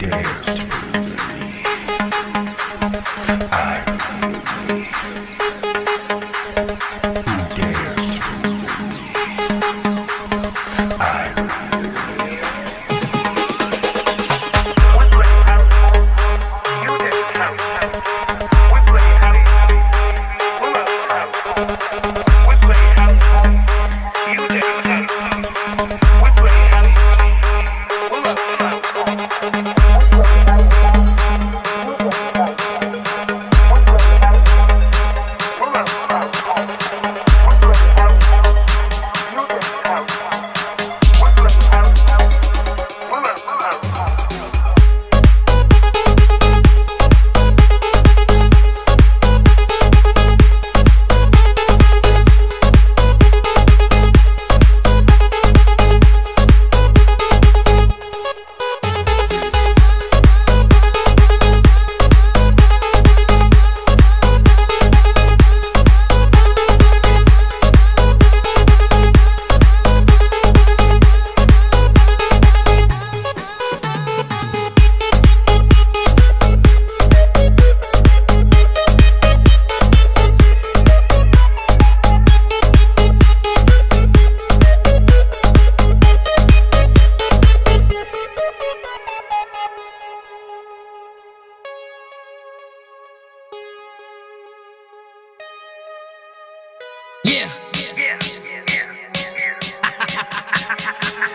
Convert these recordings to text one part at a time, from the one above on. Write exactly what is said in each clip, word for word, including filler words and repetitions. dares to move with me. I move with me. Who dares to move with me? I move with me. We play house, you dance house. We play house, we love house. We play house, you dance house. We play house, we love house.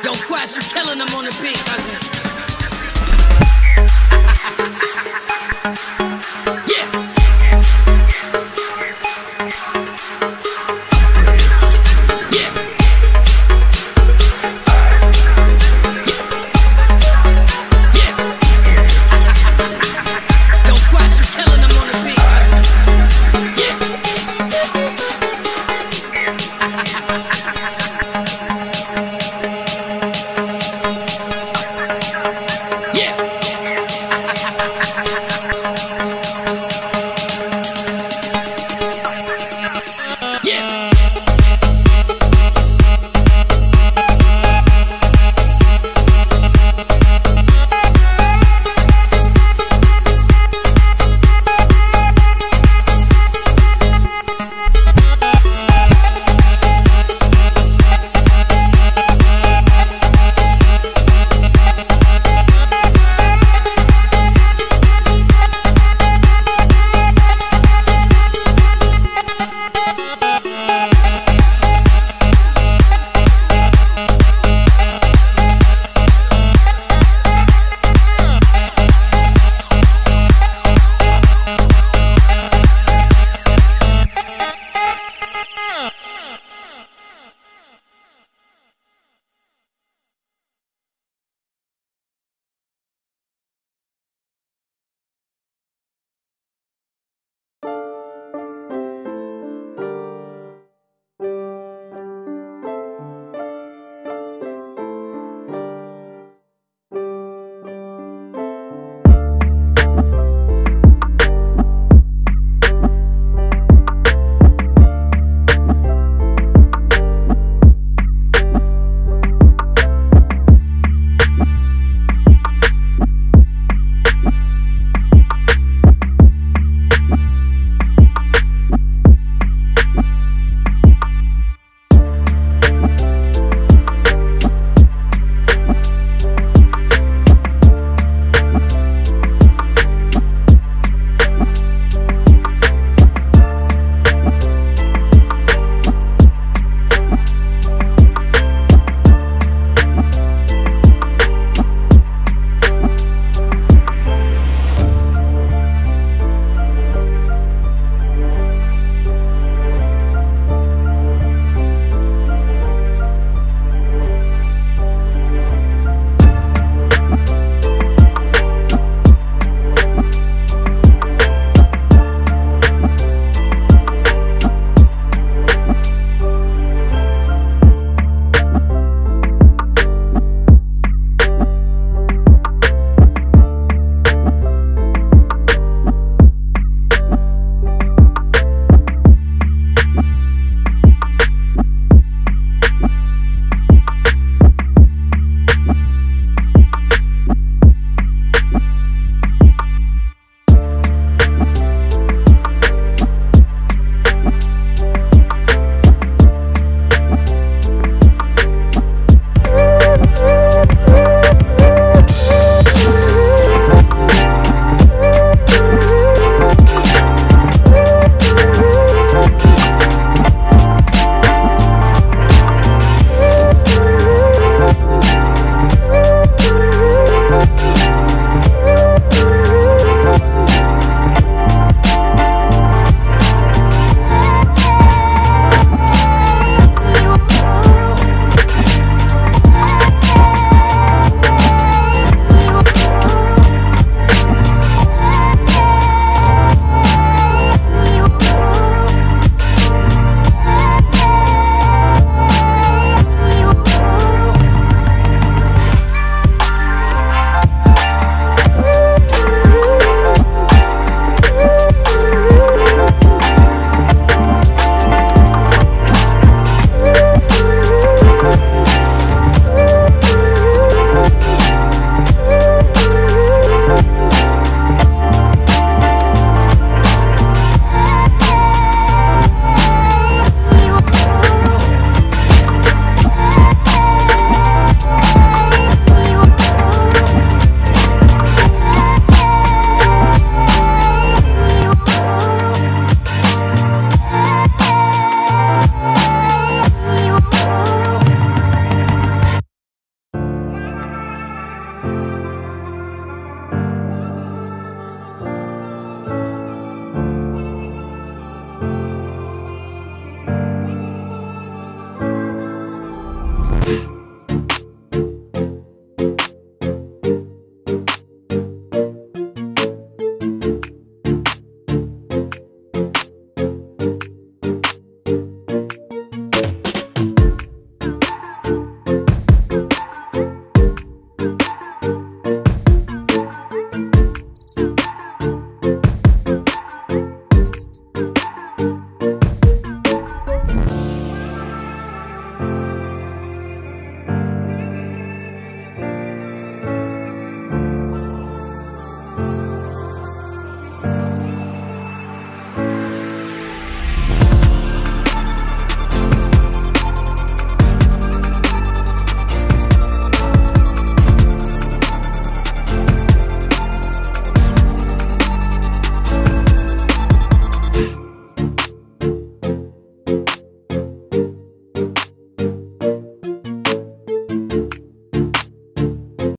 Yo, Quash, you killing them on the beat, cousin.